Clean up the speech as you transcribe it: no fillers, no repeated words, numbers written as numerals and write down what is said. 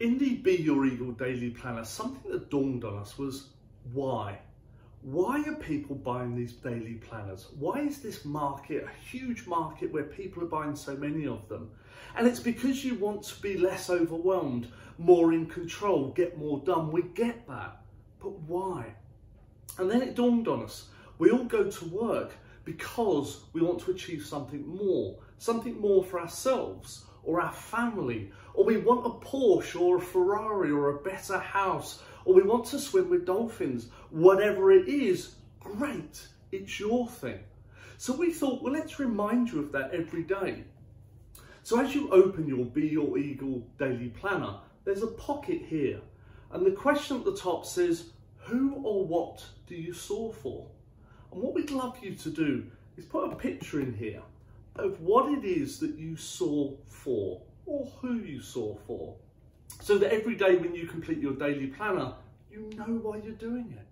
In the Be Your Eagle Daily Planner, something that dawned on us was why? Why are people buying these daily planners? Why is this market a huge market where people are buying so many of them? And it's because you want to be less overwhelmed, more in control, get more done. We get that, but why? And then it dawned on us, we all go to work because we want to achieve something more for ourselves or our family, or we want a Porsche or a Ferrari or a better house, or we want to swim with dolphins. Whatever it is, great, it's your thing. So we thought, well, let's remind you of that every day. So as you open your Be Your Eagle Daily Planner, there's a pocket here. And the question at the top says, who or what do you soar for? And what we'd love you to do is put a picture in here of what it is that you soar for or who you soar for, so that every day when you complete your daily planner, you know why you're doing it.